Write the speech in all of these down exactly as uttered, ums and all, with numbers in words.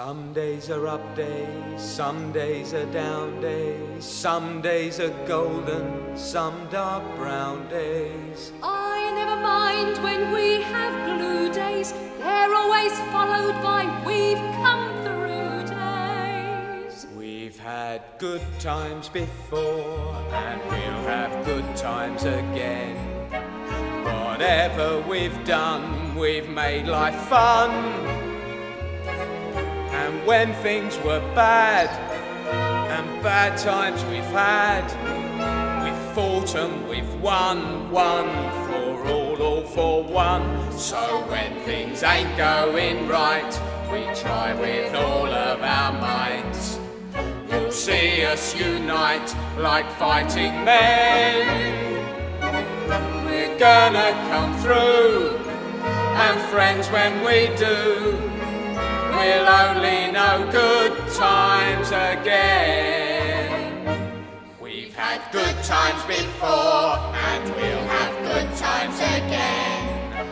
Some days are up days, some days are down days, some days are golden, some dark brown days. I never mind when we have blue days, they're always followed by we've come through days. We've had good times before and we'll have good times again. Whatever we've done, we've made life fun. And when things were bad, and bad times we've had, we've fought and we've won, one for all, all for one. So when things ain't going right, we try with all of our might. You'll see us unite like fighting men. We're gonna come through, and friends when we do, we'll only know good times again. We've had good times before, and we'll have good times again.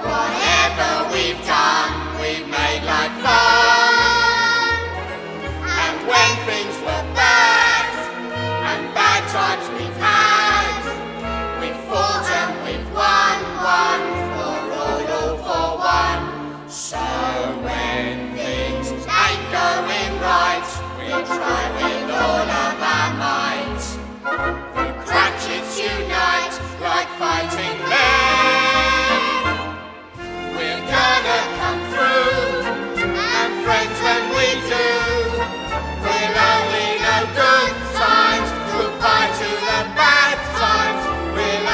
Whatever we've done, we've made life fun. And when things were bad, and bad times we've had, we've fought and we've won, one for all, all for one. So we'll try with all of our might. The Cratchits unite like fighting men. We're gonna come through, and friends when we do, we'll only know good times. Goodbye to the bad times. We'll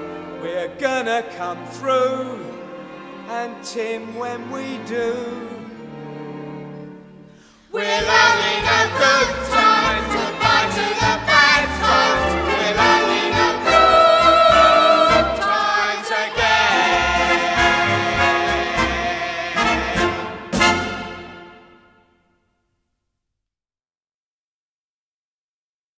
only know good times again. We're gonna come through, and Tim, when we do, we'll only know